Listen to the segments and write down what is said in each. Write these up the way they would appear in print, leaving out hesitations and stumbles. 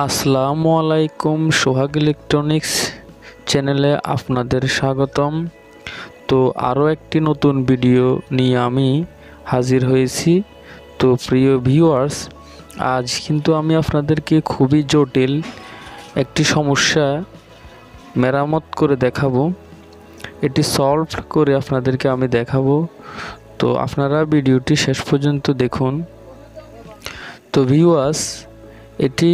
আসসালামু আলাইকুম, সোহাগ ইলেকট্রনিক্স চ্যানেলে আপনাদের স্বাগতম। তো আরও একটি নতুন ভিডিও নিয়ে আমি হাজির হয়েছি। তো প্রিয় ভিউয়ার্স, আজ কিন্তু আমি আপনাদেরকে খুবই জটিল একটি সমস্যা মেরামত করে দেখাবো, এটি সলভ করে আপনাদেরকে আমি দেখাবো। তো আপনারা ভিডিওটি শেষ পর্যন্ত দেখুন। তো ভিউয়ার্স, এটি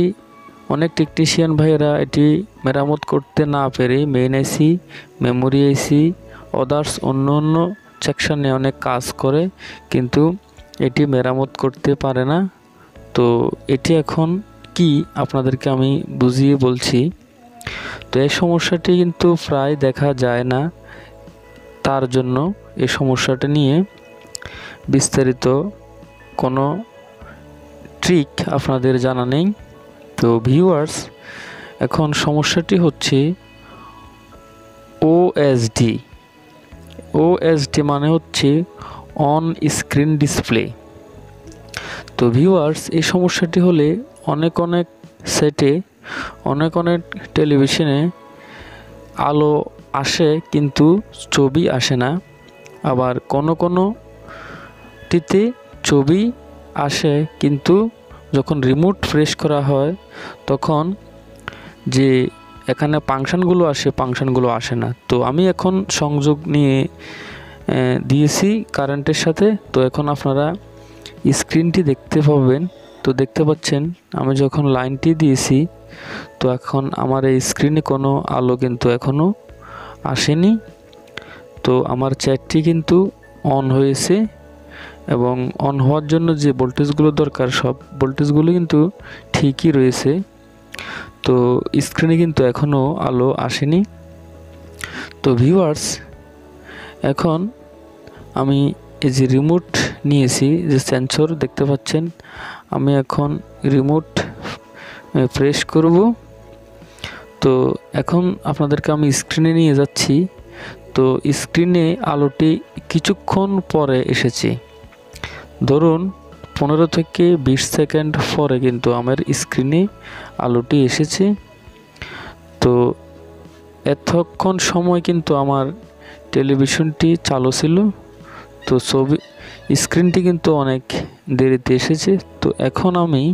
অনেক টেকনিশিয়ান ভাইয়েরা এটি মেরামত করতে না পেরে main AC, memory AC, others অন্য সেকশানে অনেক কাজ করে, কিন্তু এটি মেরামত করতে পারে না। তো এটি এখন কি আপনাদেরকে আমি বুঝিয়ে বলছি। তো এই সমস্যাটি কিন্তু প্রায় দেখা যায় না, তার জন্য এই সমস্যাটা নিয়ে বিস্তারিত কোনো ট্রিক আপনাদের জানা নেই। তো ভিউয়ার্স, এখন সমস্যাটি হচ্ছে ওএসডি। ওএসডি মানে হচ্ছে অন স্ক্রিন ডিসপ্লে। তো ভিউয়ার্স, এই সমস্যাটি হলে অনেক সেটে অনেক টেলিভিশনে আলো আসে কিন্তু ছবি আসে না, আবার কোনোটিতে ছবি আসে, কিন্তু যখন রিমোট প্রেস করা হয় তখন যে এখানে ফাংশনগুলো আসে, ফাংশনগুলো আসে না। তো আমি এখন সংযোগ নিয়ে দিয়েছি কারেন্টের সাথে। তো এখন আপনারা স্ক্রিনটি দেখতে পাবেন। তো দেখতে পাচ্ছেন আমি যখন লাইনটি দিয়েছি, তো এখন আমার এই স্ক্রিনে কোনো আলো কিন্তু এখনও আসেনি। তো আমার চ্যাটটি কিন্তু অন হয়েছে, এবং অন হওয়ার জন্য যে ভোল্টেজগুলো দরকার সব ভোল্টেজগুলো কিন্তু ঠিকই রয়েছে। তো স্ক্রিনে কিন্তু এখনও আলো আসেনি। তো ভিউয়ার্স, এখন আমি এই যে রিমোট নিয়েছি, যে সেন্সর দেখতে পাচ্ছেন, আমি এখন রিমোট প্রেস করব। তো এখন আপনাদেরকে আমি স্ক্রিনে নিয়ে যাচ্ছি। তো স্ক্রিনে আলোটি কিছুক্ষণ পরে এসেছে, ধরুন 15 থেকে 20 সেকেন্ড পরে কিন্তু আমার স্ক্রিনে আলোটি এসেছে। তো এতক্ষণ সময় কিন্তু আমার টেলিভিশনটি চালু ছিল, তো ছবি স্ক্রিনটি কিন্তু অনেক দেরিতে এসেছে। তো এখন আমি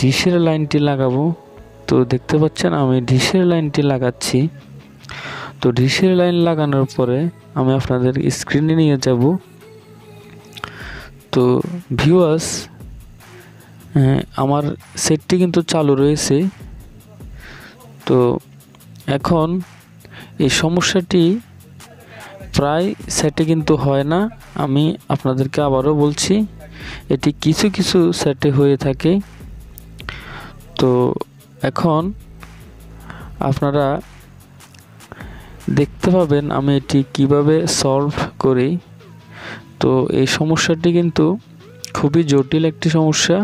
ডিশের লাইনটি লাগাবো। তো দেখতে পাচ্ছেন আমি ডিশের লাইনটি লাগাচ্ছি। তো ডিশের লাইন লাগানোর পরে আমি আপনাদের স্ক্রিনে নিয়ে যাব। তো ভিউয়ার্স, আমার সেটটি কিন্তু চালু রয়েছে। তো এখন এই সমস্যাটি প্রায় সেটে কিন্তু হয় না, আমি আপনাদেরকে আবারও বলছি, এটি কিছু কিছু সেটে হয়ে থাকে। তো এখন আপনারা দেখতে পাবেন আমি এটি কিভাবে সলভ করি। তো এই সমস্যাটি কিন্তু খুবই জটিল একটি সমস্যা।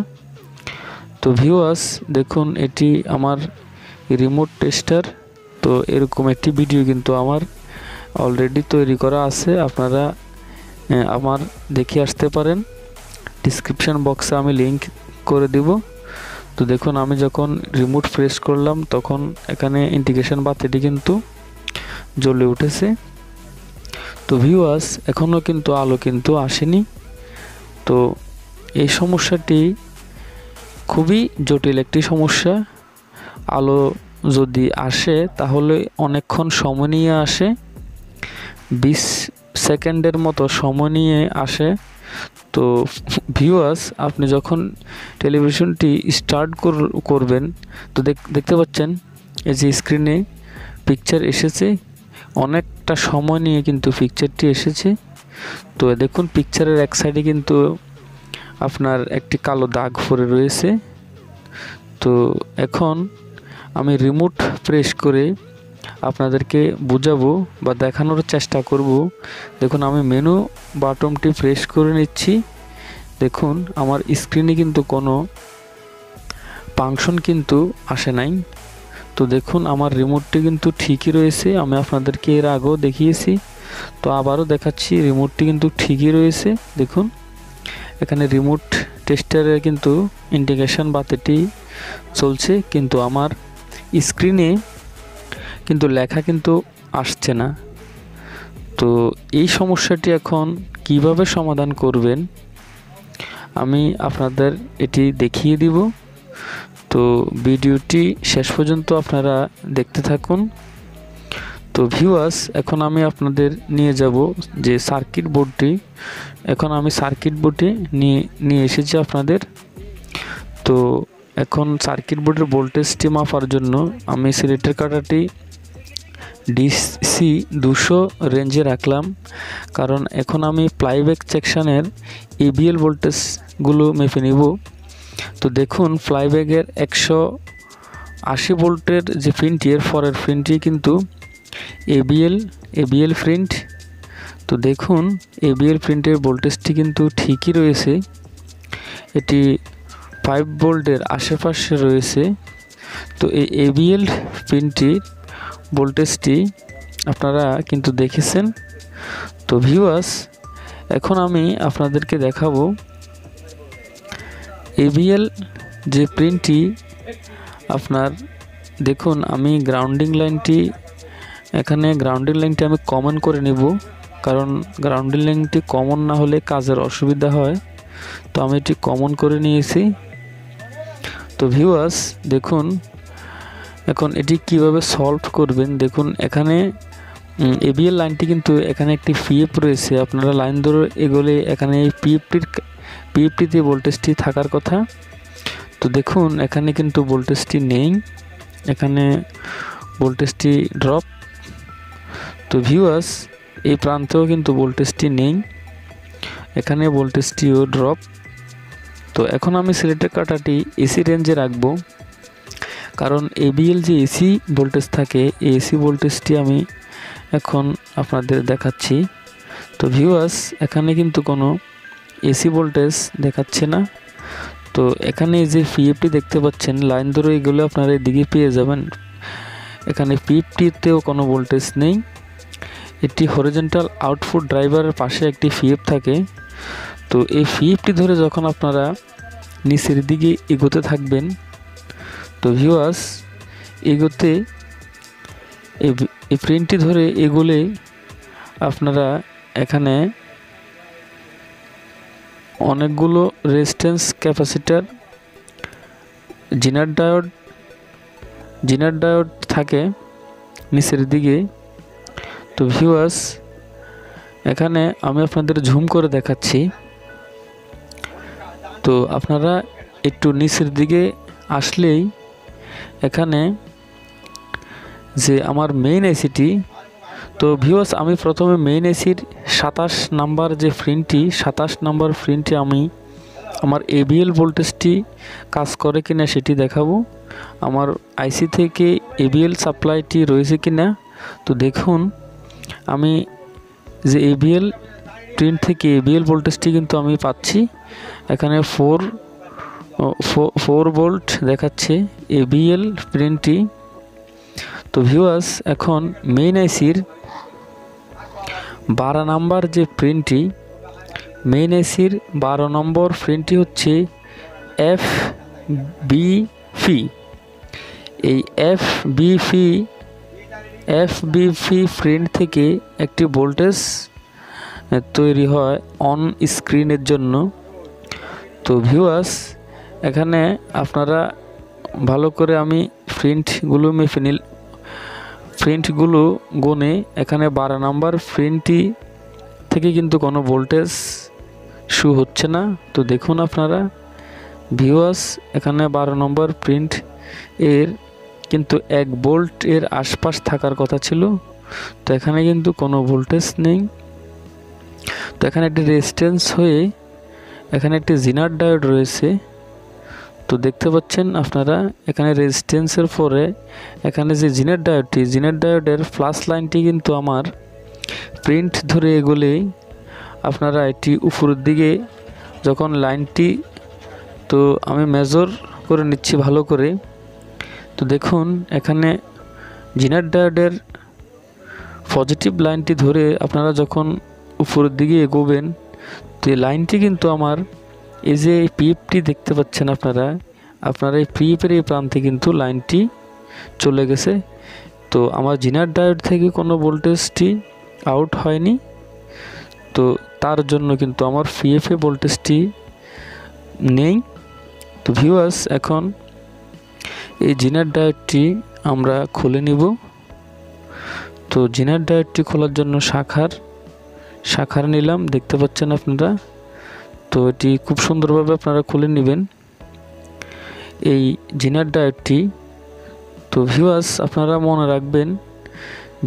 তো ভিউয়ার্স দেখুন, এটি আমার রিমোট টেস্টার। তো এরকম একটি ভিডিও কিন্তু আমার অলরেডি তৈরি করা আছে, আপনারা আমার দেখে আসতে পারেন। ডিসক্রিপশান বক্সে আমি লিঙ্ক করে দিব। তো দেখুন আমি যখন রিমোট প্রেস করলাম তখন এখানে ইন্ডিকেশন বাতিটি কিন্তু জ্বলে উঠেছে। তো ভিউয়ার্স, এখনও কিন্তু আলো কিন্তু আসেনি। তো এই সমস্যাটি খুবই জটিল একটি সমস্যা। আলো যদি আসে তাহলে অনেকক্ষণ সময় নিয়ে আসে, 20 সেকেন্ডের মতো সময় নিয়ে আসে। তো ভিউয়ার্স, আপনি যখন টেলিভিশনটি স্টার্ট করবেন, তো দেখতে পাচ্ছেন এই যে স্ক্রিনে পিকচার এসেছে, অনেকটা সময় নিয়ে কিন্তু পিকচারটি এসেছে। তো দেখুন পিকচারের এক সাইডে কিন্তু আপনার একটি কালো দাগ পড়ে রয়েছে। তো এখন আমি রিমোট প্রেস করে আপনাদেরকে বোঝাবো বা দেখানোর চেষ্টা করব। দেখুন আমি মেনু বাটনটি প্রেস করে নিচ্ছি। দেখুন আমার স্ক্রিনে কিন্তু কোনো ফাংশন কিন্তু আসে নাই। তো দেখুন আমার রিমোটটি কিন্তু ঠিকই রয়েছে, আমি আপনাদেরকে এর আগেও দেখিয়েছি। তো আবারও দেখাচ্ছি, রিমোটটি কিন্তু ঠিকই রয়েছে। দেখুন এখানে রিমোট টেস্টারের কিন্তু ইন্ডিকেশন বাতিটি চলছে কিন্তু আমার স্ক্রিনে কিন্তু লেখা কিন্তু আসছে না। তো এই সমস্যাটি এখন কিভাবে সমাধান করবেন আমি আপনাদের এটি দেখিয়ে দিব। তো ভিডিওটি শেষ পর্যন্ত আপনারা দেখতে থাকুন। তো ভিউয়ার্স, এখন আমি আপনাদের নিয়ে যাব যে সার্কিট বোর্ডটি, এখন আমি সার্কিট বোর্ডটি নিয়ে এসেছি আপনাদের। তো এখন সার্কিট বোর্ডের ভোল্টেজটি মাপার জন্য আমি সিলেক্টর কাটাটি DC 200 রেঞ্জে রাখলাম, কারণ এখন আমি ফ্লাইব্যাক সেকশানের ABL ভোল্টেজগুলো মেপে নিব। তো দেখুন ফ্লাইব্যাকের 180 ভোল্টের যে প্রিন্টটি, এর পরের প্রিন্টটি কিন্তু ABL প্রিন্ট। তো দেখুন ABL প্রিন্টের ভোল্টেজটি কিন্তু ঠিকই রয়েছে, এটি 5 ভোল্টের আশেপাশে রয়েছে। তো এই ABL প্রিন্টটি ভোল্টেজটি আপনারা কিন্তু দেখেছেন। তো ভিউয়ার্স, এখন আমি আপনাদেরকে দেখাবো ABL যে প্রিন্টটি আপনার। দেখুন আমি গ্রাউন্ডিং লাইনটি আমি কমন করে নিব, কারণ গ্রাউন্ডিং লাইনটি কমন না হলে কাজের অসুবিধা হয়। তো আমি এটি কমন করে নিয়েছি। তো ভিউয়ার্স দেখুন এখন এটি কিভাবে সলভ করবেন। দেখুন এখানে ABL লাইনটি কিন্তু এখানে একটি PF রয়েছে, আপনারা লাইন ধরে এগোলে এখানে এই PFটিতে ভোল্টেজটি থাকার কথা। তো দেখুন এখানে কিন্তু ভোল্টেজটি নেই, এখানে ভোল্টেজটি ড্রপ। তো ভিউয়ার্স এই প্রান্তেও কিন্তু ভোল্টেজটি নেই, এখানে ভোল্টেজটিও ড্রপ। তো এখন আমি সিলেক্টর কাটাটি AC রেঞ্জে রাখবো, কারণ ABL যে AC ভোল্টেজ থাকে AC ভোল্টেজটি আমি এখন আপনাদের দেখাচ্ছি। তো ভিউয়ার্স এখানে কিন্তু কোনো AC ভোল্টেজ দেখাচ্ছে না। তো এখানে যে PFটি দেখতে পাচ্ছেন লাইন ধরে এগুলো আপনারা এদিকে পেয়ে যাবেন, এখানে PFটিতেও কোনো ভোল্টেজ নেই। একটি হরিজন্টাল আউটপুট ড্রাইভারের পাশে একটি PF থাকে। তো এই PFটি ধরে যখন আপনারা নিচের দিকে এগোতে থাকবেন, তো ভিউয়ার্স এগোতে এই প্রিন্টটি ধরে এগোলে আপনারা এখানে অনেকগুলো রেজিস্ট্যান্স ক্যাপাসিটার জিনার ডায়োড থাকে নিচের দিকে। তো ভিউয়ার্স এখানে আমি আপনাদের ঝুম করে দেখাচ্ছি। তো আপনারা একটু নিচের দিকে আসলেই এখানে যে আমার মেইন ACটি। তো ভিউয়ার্স আমি প্রথমে মেইন ACর 27 নাম্বার যে প্রিন্টটি, 27 নাম্বার প্রিন্টে আমি আমার ABL ভোল্টেজটি কাজ করে কিনা সেটি দেখাবো, আমার IC থেকে ABL সাপ্লাইটি রয়েছে কিনা। তো দেখুন আমি যে ABL প্রিন্ট থেকে ABL ভোল্টেজটি কিন্তু আমি পাচ্ছি, এখানে 4 ভোল্ট দেখাচ্ছে ABL প্রিন্টটি। তো ভিউয়ার্স এখন মেইন ICর 12 নাম্বার যে প্রিন্টটি, মেইন ICর 12 নম্বর প্রিন্টটি হচ্ছে FBP। এই FBP প্রিন্ট থেকে একটি ভোল্টেজ তৈরি হয় অন স্ক্রিনের জন্য। তো ভিউয়ার্স এখানে আপনারা ভালো করে আমি প্রিন্টগুলো মেপে নিল, প্রিন্টগুলো গুণে এখানে 12 নাম্বার প্রিন্টটি থেকে কিন্তু কোনো ভোল্টেজ শু হচ্ছে না। তো দেখুন আপনারা ভিউয়ার্স এখানে 12 নম্বর প্রিন্ট এর কিন্তু 1 ভোল্ট এর আশপাশ থাকার কথা ছিল, তো এখানে কিন্তু কোনো ভোল্টেজ নেই। তো এখানে একটি রেজিস্ট্যান্স হয়ে এখানে একটি জিনার ডায়োড রয়েছে। তো দেখতে পাচ্ছেন আপনারা এখানে রেজিস্ট্যান্সের পরে এখানে যে জিনার ডায়োডের ফ্লাশ লাইনটি কিন্তু আমার প্রিন্ট ধরে এগোলেই আপনারা এটি উপরের দিকে যখন লাইনটি, তো আমি মেজর করে নিচ্ছি ভালো করে। তো দেখুন এখানে জিনার ডায়োডের পজিটিভ লাইনটি ধরে আপনারা যখন উপরের দিকে এগোবেন, তো লাইনটি কিন্তু আমার এই যে PFটি দেখতে পাচ্ছেন আপনারা আপনার এই প্রিপের এই প্রান্তে কিন্তু লাইনটি চলে গেছে। তো আমার জিনার ডায়োড থেকে কোনো ভোল্টেজটি আউট হয়নি, তো তার জন্য কিন্তু আমার পিএফএ ভোল্টেজটি নেই। তো ভিউয়ার্স, এখন এই জিনার ডায়োডটি আমরা খুলে নিব। তো জিনার ডায়োডটি খোলার জন্য শাখার নিলাম, দেখতে পাচ্ছেন আপনারা। তো এটি খুব সুন্দরভাবে আপনারা খুলে নেবেন এই জিনার ডায়োডটি। তো ভিউয়ার্স, আপনারা মনে রাখবেন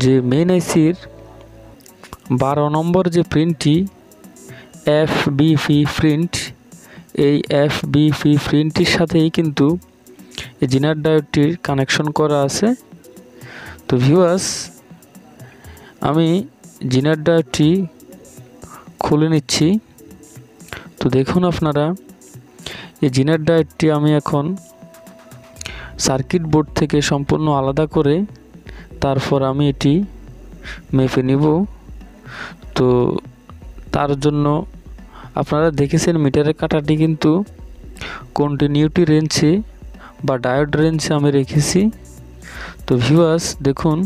যে মেইন আইসির 12 নম্বর যে প্রিন্টটি FBP প্রিন্ট, এই FBP প্রিন্টটির সাথেই কিন্তু এই জিনার ডায়োডটির কানেকশন করা আছে। তো ভিউয়ার্স, আমি জিনার ডায়োডটি খুলে নিচ্ছি। তো দেখুন আপনারা, এই জিনার ডায়োডটি আমি এখন সার্কিট বোর্ড থেকে সম্পূর্ণ আলাদা করে তারপর আমি এটি মেপে নিব। তো তার জন্য আপনারা দেখেছেন মিটারের কাঁটাটি কিন্তু কন্টিনিউটি রেঞ্জে বা ডায়োড রেঞ্জে আমি রেখেছি। তো ভিউয়ার্স দেখুন,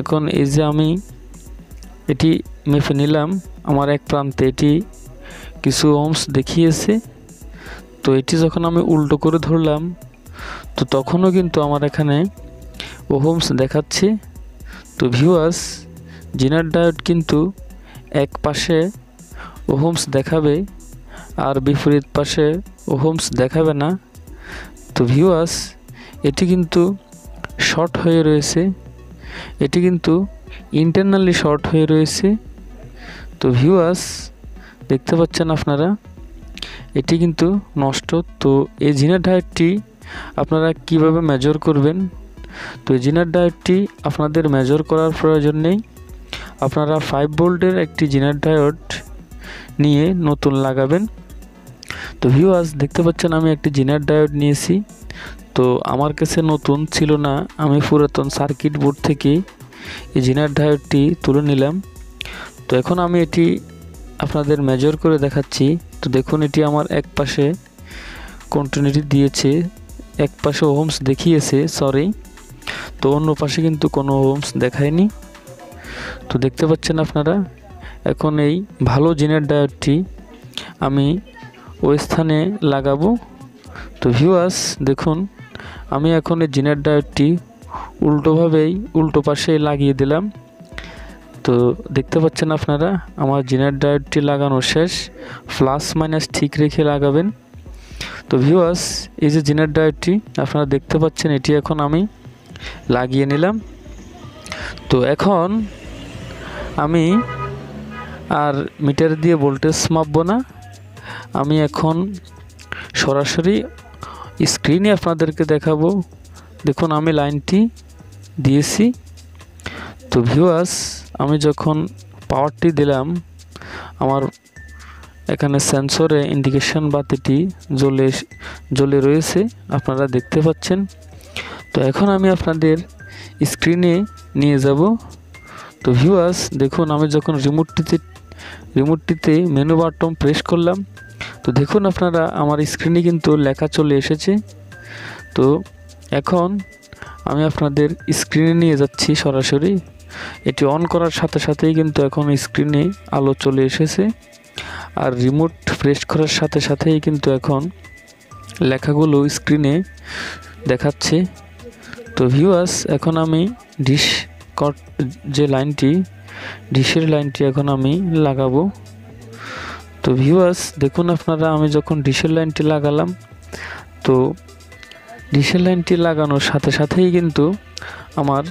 এখন এই যে আমি এটি মেপে নিলাম, আমার এক প্রান্তে এটি কিছু ওমস দেখিয়েছে। তো এটি যখন আমি উল্টো করে ধরলাম, তো তখনও কিন্তু আমার এখানে ওহমস দেখাচ্ছে। তো ভিউয়ার্স, জিনার ডায়োড কিন্তু এক পাশে ওহমস দেখাবে আর বিপরীত পাশে ওহমস দেখাবে না। তো ভিউয়ার্স, এটি কিন্তু শর্ট হয়ে রয়েছে, এটি কিন্তু ইন্টারনালি শর্ট হয়ে রয়েছে। তো ভিউয়ার্স দেখতে পাচ্ছেন আপনারা, এটি কিন্তু নষ্ট। তো এই জিনার ডায়োডটি আপনারা কিভাবে মেজার করবেন? তো এই জিনার ডায়োডটি আপনাদের মেজার করার প্রয়োজন নেই, আপনারা 5 ভোল্টের একটি জিনার ডায়োড নিয়ে নতুন লাগাবেন। তো ভিউয়ার্স দেখতে পাচ্ছেন, আমি একটি জিনার ডায়োড নিয়েছি। তো আমার কাছে নতুন ছিল না, আমি পুরাতন সার্কিট বোর্ড থেকে এই জিনার ডায়োডটি তুলে নিলাম। তো এখন আমি এটি আপনাদের মেজার করে দেখাচ্ছি। তো দেখুন, এটি আমার এক পাশে কন্টিনিউটি দিয়েছে, এক পাশে ওহমস দেখিয়েছে, সরি, তো অন্য পাশে কিন্তু কোনো ওহমস দেখায়নি। তো দেখতে পাচ্ছেন আপনারা, এখন এই ভালো জিনার ডায়োডটি আমি ওই স্থানে লাগাবো। তো ভিউয়ার্স দেখুন, আমি এখন এই জিনার ডায়োডটি উল্টো পাশে লাগিয়ে দিলাম। তো দেখতে পাচ্ছেন আপনারা, আমার জিনার ডায়োডটি লাগানো শেষ। প্লাস মাইনাস ঠিক রেখে লাগাবেন। তো ভিউয়ার্স, এই যে জিনার ডায়োডটি আপনারা দেখতে পাচ্ছেন, এটি এখন আমি লাগিয়ে নিলাম। তো এখন আমি আর মিটার দিয়ে ভোল্টেজ মাপবো না, আমি এখন সরাসরি স্ক্রিনে আপনাদেরকে দেখাবো। দেখুন, আমি লাইনটি দিয়েছি। তো ভিউয়ার্স, আমি যখন পাওয়ারটি দিলাম, আমার এখানে সেন্সরে ইন্ডিকেশন বাতিটি জ্বলে রয়েছে, আপনারা দেখতে পাচ্ছেন। তো এখন আমি আপনাদের স্ক্রিনে নিয়ে যাব। তো ভিউয়ার্স দেখুন, আমি যখন রিমোটটিতে মেনু বাটন প্রেস করলাম, তো দেখুন আপনারা, আমার স্ক্রিনে কিন্তু লেখা চলে এসেছে। তো এখন আমি আপনাদের স্ক্রিনে নিয়ে যাচ্ছি সরাসরি। এটি অন করার সাথে সাথেই কিন্তু এখন স্ক্রিনে আলো চলে এসেছে, আর রিমোট প্রেস করার সাথে সাথেই কিন্তু এখন লেখাগুলো স্ক্রিনে দেখাচ্ছে। তো ভিউয়ার্স, এখন আমি ডিশের লাইনটি এখন আমি লাগাবো। তো ভিউয়ার্স দেখুন আপনারা, আমি যখন ডিশের লাইনটি লাগালাম, তো ডিশের লাইনটি লাগানোর সাথে সাথেই কিন্তু আমার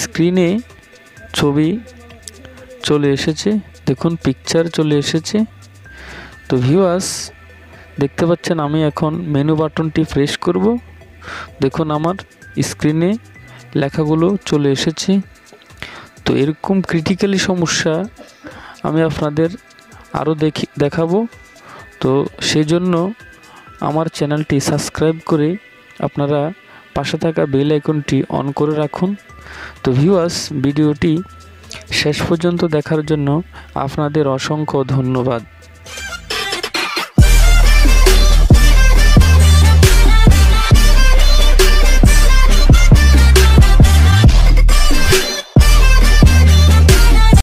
স্ক্রিনে ছবি চলে এসেছে, দেখুন পিকচার চলে এসেছে। তো ভিউয়ার্স দেখতে পাচ্ছেন, আমি এখন মেনু বাটনটি প্রেস করব। দেখুন, আমার স্ক্রিনে লেখাগুলো চলে এসেছে। তো এরকম ক্রিটিক্যালি সমস্যা আমি আপনাদের আরও দেখাবো। তো সেই জন্য আমার চ্যানেলটি সাবস্ক্রাইব করে আপনারা পাশে থাকা বেল আইকনটি অন করে রাখুন। তো ভিউয়ার্স, ভিডিওটি শেষ পর্যন্ত দেখার জন্য আপনাদের অসংখ্য ধন্যবাদ।